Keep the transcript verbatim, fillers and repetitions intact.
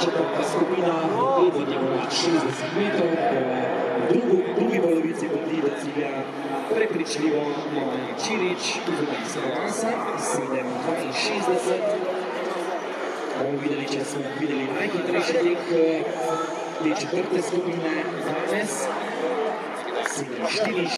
Четвърта skupina, отиват над шестдесет метра, други баловици отиват сега препричливо Мамани Чирич, изобни са аванса, седем двадесет и шестдесет. Много видели, че сме видели най-хитрейши лиг и четвърта скупина, дванадесет, седем четири.